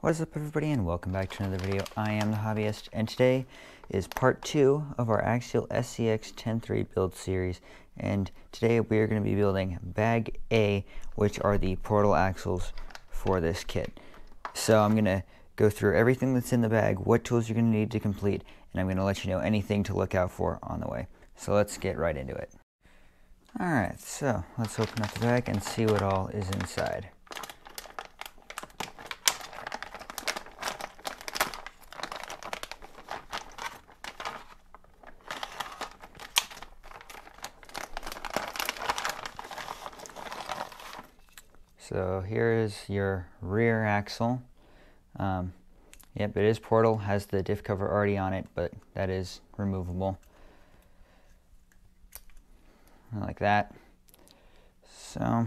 What is up, everybody, and welcome back to another video. I am The Hobbyist, and today is part 2 of our Axial SCX-10-3 build series, and today we are going to be building Bag A, which are the Portal Axles for this kit. So I'm going to go through everything that's in the bag, what tools you're going to need to complete, and I'm going to let you know anything to look out for on the way. So let's get right into it. Alright, so let's open up the bag and see what all is inside. So here is your rear axle. Yep, it is Portal, has the diff cover already on it, but that is removable. Like that. So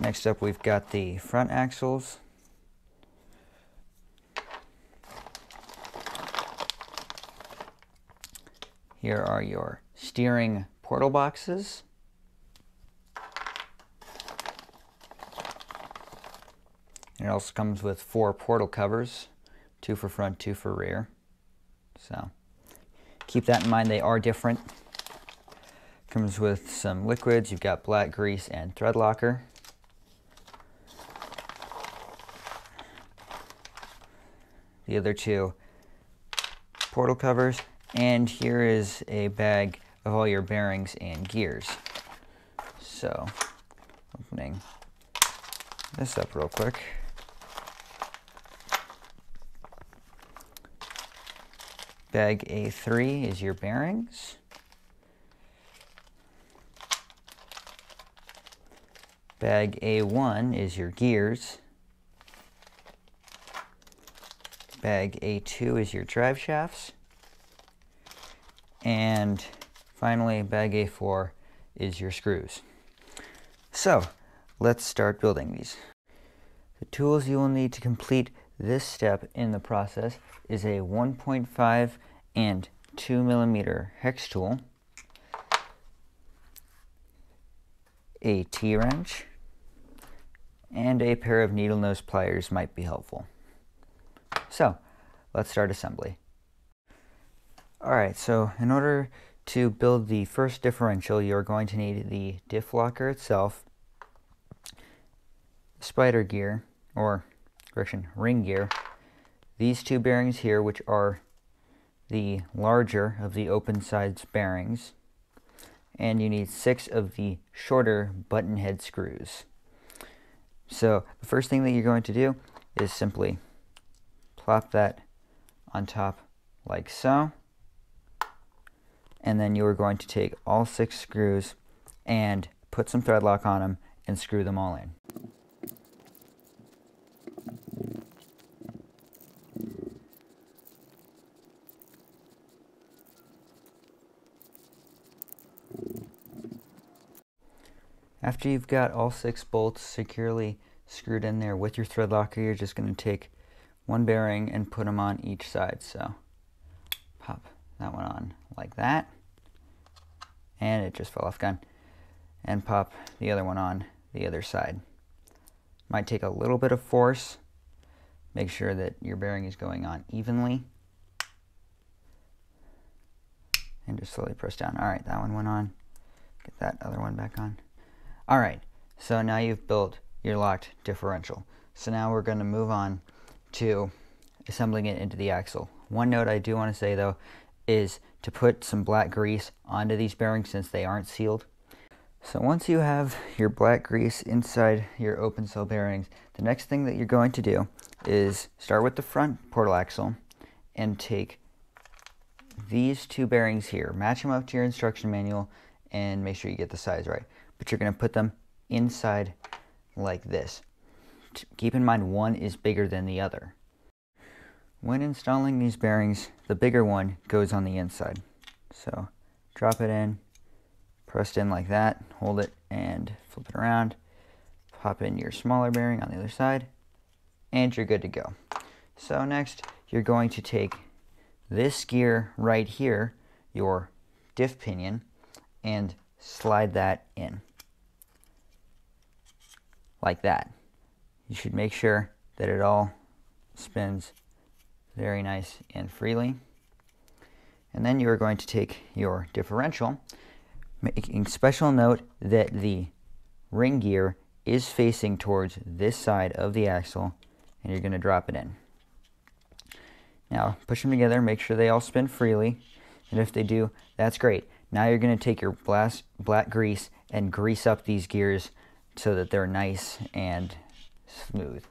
next up we've got the front axles. Here are your steering Portal boxes. It also comes with 4 Portal covers, 2 for front, 2 for rear. So keep that in mind, they are different. Comes with some liquids. You've got black grease and thread locker. The other 2 Portal covers, and here is a bag of all your bearings and gears. So opening this up real quick. Bag A3 is your bearings. Bag A1 is your gears. Bag A2 is your drive shafts. And finally, bag A4 is your screws. So let's start building these. The tools you will need to complete this step in the process is a 1.5 and 2 millimeter hex tool, a T-wrench, and a pair of needle nose pliers might be helpful. So let's start assembly. Alright, so in order to build the first differential, you're going to need the diff locker itself, spider gear, or correction, ring gear, these 2 bearings here, which are the larger of the open sides bearings, and you need 6 of the shorter button head screws. So the first thing that you're going to do is simply plop that on top like so, and then you are going to take all 6 screws and put some thread lock on them and screw them all in. After you've got all 6 bolts securely screwed in there with your thread locker, you're just going to take 1 bearing and put them on each side. So pop that one on like that, and it just fell off gun, and pop the other one on the other side. Might take a little bit of force. Make sure that your bearing is going on evenly, and just slowly press down. Alright, that one went on. Get that other one back on. Alright, so now you've built your locked differential. So now we're going to move on to assembling it into the axle. One note I do want to say, though, is to put some black grease onto these bearings since they aren't sealed. So once you have your black grease inside your open cell bearings, the next thing that you're going to do is start with the front Portal axle and take these 2 bearings here, match them up to your instruction manual, and make sure you get the size right. But you're going to put them inside like this. Keep in mind, one is bigger than the other. When installing these bearings, the bigger one goes on the inside. So drop it in, press it in like that, hold it and flip it around, pop in your smaller bearing on the other side, and you're good to go. So next, you're going to take this gear right here, your diff pinion, and slide that in. Like that. You should make sure that it all spins very nice and freely. And then you are going to take your differential, making special note that the ring gear is facing towards this side of the axle, and you're going to drop it in. Now push them together, make sure they all spin freely, and if they do, that's great. Now you're going to take your black grease and grease up these gears so that they're nice and smooth.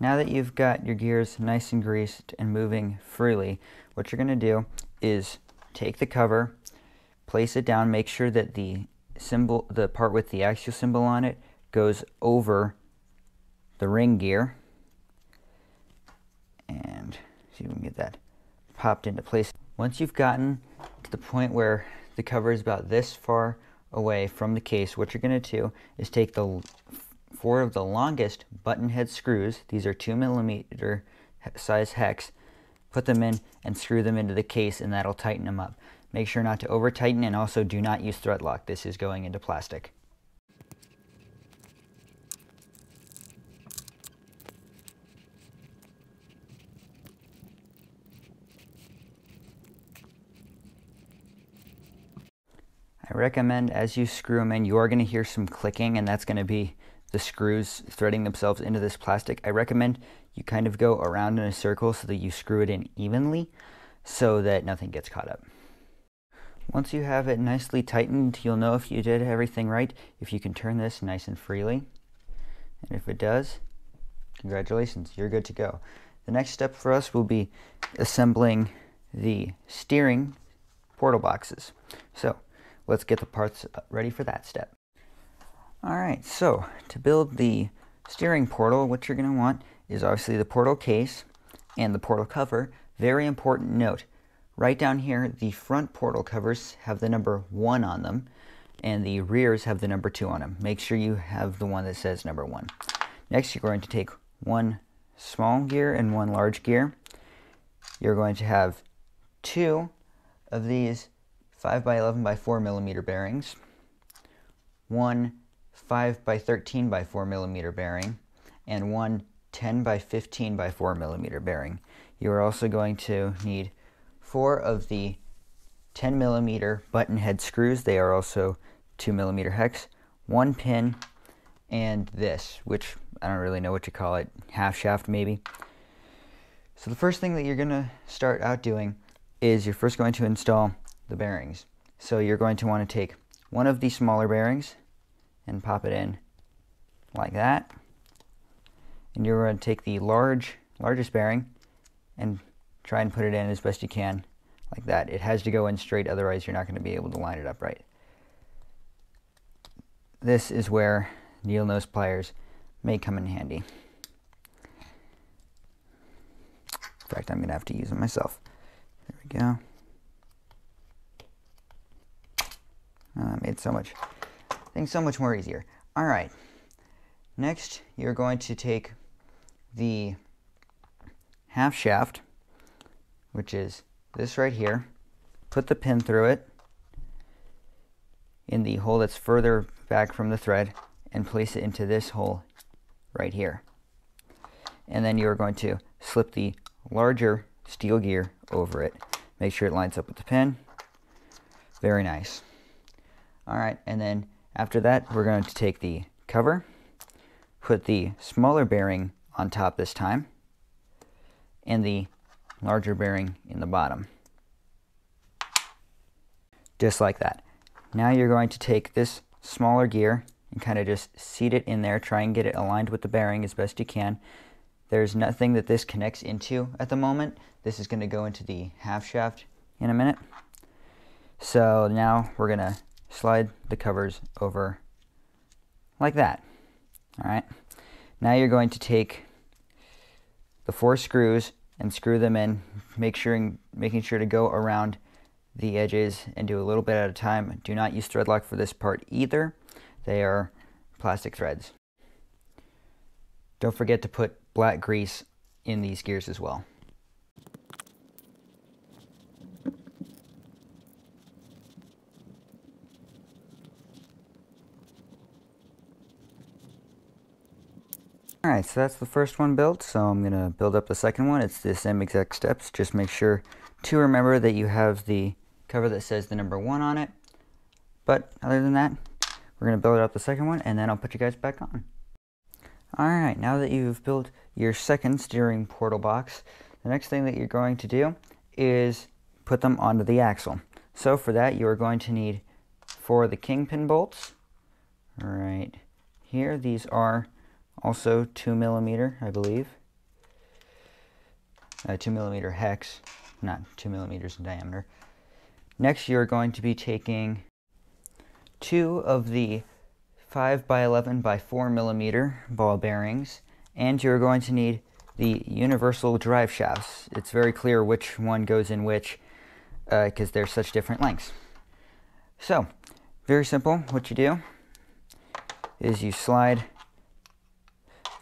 Now that you've got your gears nice and greased and moving freely, what you're going to do is take the cover, place it down, make sure that the symbol, the part with the axial symbol on it, goes over the ring gear. And see if we can get that popped into place. Once you've gotten to the point where the cover is about this far away from the case, what you're going to do is take the four of the longest button head screws, these are 2mm size hex, put them in and screw them into the case, and that'll tighten them up. Make sure not to over tighten, and also do not use thread lock. This is going into plastic. I recommend as you screw them in, you are going to hear some clicking, and that's going to be the screws threading themselves into this plastic. I recommend you kind of go around in a circle so that you screw it in evenly so that nothing gets caught up. Once you have it nicely tightened, you'll know if you did everything right, if you can turn this nice and freely. And if it does, congratulations, you're good to go. The next step for us will be assembling the steering portal boxes. So let's get the parts ready for that step. Alright, so to build the steering portal, what you're going to want is obviously the portal case and the portal cover. Very important note, right down here, the front portal covers have the number 1 on them, and the rears have the number 2 on them. Make sure you have the one that says number 1. Next, you're going to take one small gear and one large gear. You're going to have 2 of these 5x11x4mm bearings, one 5x13x4mm bearing, and one 10x15x4mm bearing. You are also going to need 4 of the 10mm button head screws. They are also 2mm hex, one pin, and this, which I don't really know what you call it, half shaft maybe. So the first thing that you're going to start out doing is you're first going to install the bearings. So you're going to want to take one of the smaller bearings and pop it in like that, and you're going to take the largest bearing and try and put it in as best you can like that. It has to go in straight, otherwise you're not going to be able to line it up right. This is where needle nose pliers may come in handy. In fact, I'm going to have to use them myself. There we go. Made so much things so much more easier. All right, next you're going to take the half shaft, which is this right here, put the pin through it in the hole that's further back from the thread, and place it into this hole right here. And then you're going to slip the larger steel gear over it. Make sure it lines up with the pin. Very nice. All right, and then after that, we're going to take the cover, put the smaller bearing on top this time, and the larger bearing in the bottom. Just like that. Now you're going to take this smaller gear and kind of just seat it in there, try and get it aligned with the bearing as best you can. There's nothing that this connects into at the moment. This is going to go into the half shaft in a minute. So now we're going to slide the covers over like that. All right, now you're going to take the 4 screws and screw them in, making sure to go around the edges and do a little bit at a time. Do not use thread lock for this part either. They are plastic threads. Don't forget to put black grease in these gears as well. Alright, so that's the first one built, so I'm going to build up the second one. It's the same exact steps. Just make sure to remember that you have the cover that says the number 1 on it. But other than that, we're going to build up the second one, and then I'll put you guys back on. Alright, now that you've built your second steering portal box, the next thing that you're going to do is put them onto the axle. So for that, you are going to need 4 of the kingpin bolts right here. These are also 2mm, I believe. 2mm hex, not 2mm in diameter. Next, you're going to be taking 2 of the 5x11x4mm ball bearings, and you're going to need the universal drive shafts. It's very clear which one goes in which because they're such different lengths. So, very simple. What you do is you slide,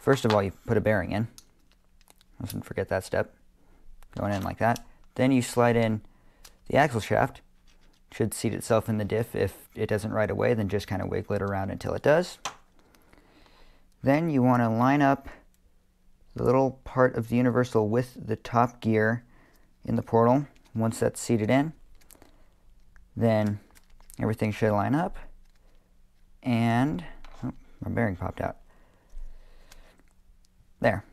first of all, you put a bearing in. Let's not forget that step. Going in like that. Then you slide in the axle shaft. It should seat itself in the diff. If it doesn't right away, then just kind of wiggle it around until it does. Then you want to line up the little part of the universal with the top gear in the portal. Once that's seated in, then everything should line up. And oh, my bearing popped out. There,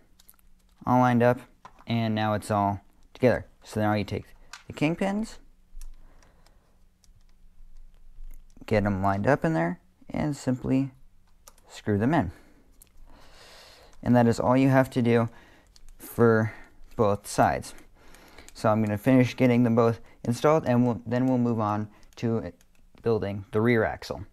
all lined up, and now it's all together. So now you take the kingpins, get them lined up in there, and simply screw them in. And that is all you have to do for both sides. So I'm going to finish getting them both installed, and then we'll move on to building the rear axle.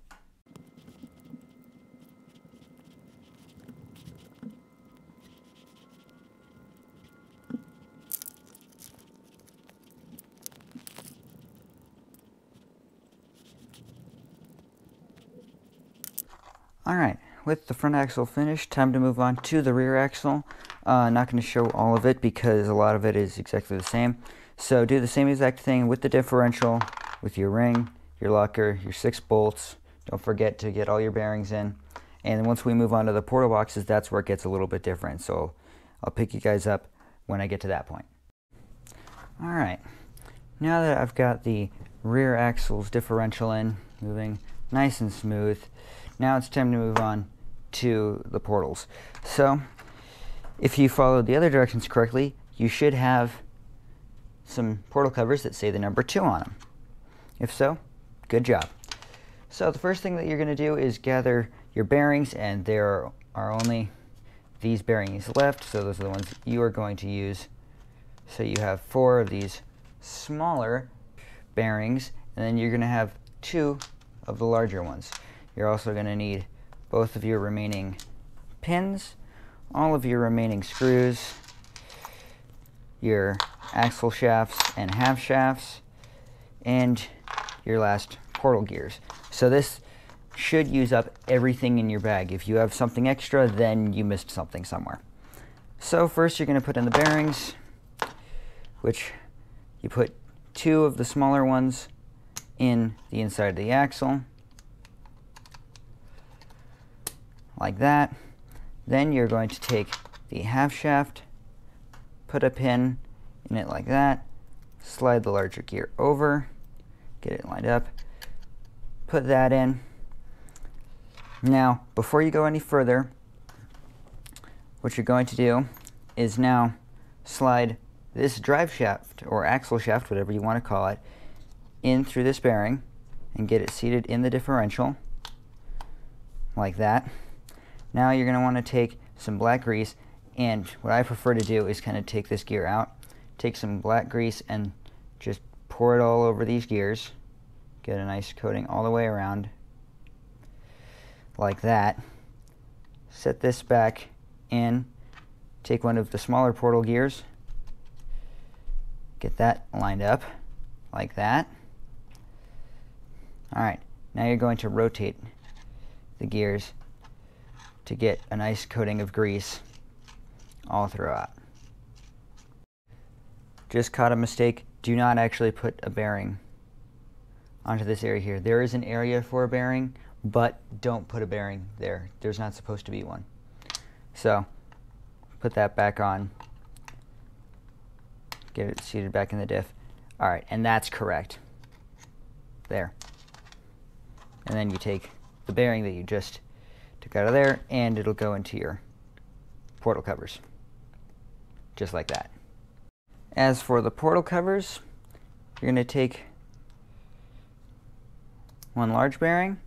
Alright, with the front axle finished, time to move on to the rear axle. Not going to show all of it because a lot of it is exactly the same. So do the same exact thing with the differential, with your ring, your locker, your 6 bolts. Don't forget to get all your bearings in. And once we move on to the portal boxes, that's where it gets a little bit different. So I'll pick you guys up when I get to that point. Alright, now that I've got the rear axle's differential in, moving nice and smooth, now it's time to move on to the portals. So, if you followed the other directions correctly, you should have some portal covers that say the number 2 on them. If so, good job. So the first thing that you're going to do is gather your bearings, and there are only these bearings left, so those are the ones you are going to use. So you have 4 of these smaller bearings, and then you're going to have 2 of the larger ones. You're also going to need both of your remaining pins, all of your remaining screws, your axle shafts and half shafts, and your last portal gears. So this should use up everything in your bag. If you have something extra, then you missed something somewhere. So first you're going to put in the bearings, which you put 2 of the smaller ones in the inside of the axle. Like that. Then you're going to take the half shaft, put a pin in it like that, slide the larger gear over, get it lined up, put that in. Now, before you go any further, what you're going to do is now slide this drive shaft or axle shaft, whatever you want to call it, in through this bearing and get it seated in the differential like that. Now you're going to want to take some black grease, and what I prefer to do is kind of take this gear out, take some black grease and just pour it all over these gears, get a nice coating all the way around, like that. Set this back in, take one of the smaller portal gears, get that lined up, like that. Alright, now you're going to rotate the gears to get a nice coating of grease all throughout. Just caught a mistake. Do not actually put a bearing onto this area here. There is an area for a bearing, but don't put a bearing there. There's not supposed to be one. So put that back on, get it seated back in the diff. All right, and that's correct there. And then you take the bearing that you just took out of there and it'll go into your portal covers, just like that. As for the portal covers, you're going to take one large bearing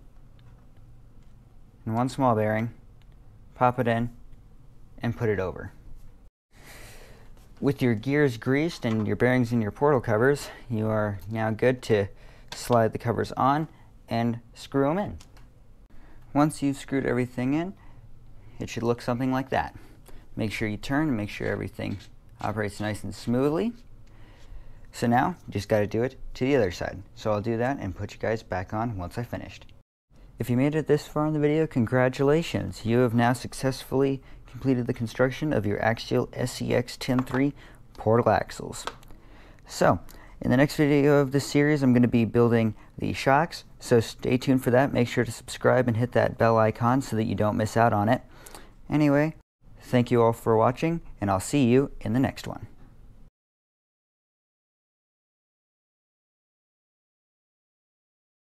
and one small bearing, pop it in, and put it over. With your gears greased and your bearings in your portal covers, you are now good to slide the covers on and screw them in. Once you've screwed everything in, it should look something like that. Make sure you turn and make sure everything operates nice and smoothly. So now you just got to do it to the other side. So I'll do that and put you guys back on once I finished. If you made it this far in the video, congratulations! You have now successfully completed the construction of your Axial SCX-10 III portal axles. So in the next video of this series, I'm going to be building the shocks, so stay tuned for that. Make sure to subscribe and hit that bell icon so that you don't miss out on it. Anyway, thank you all for watching, and I'll see you in the next one.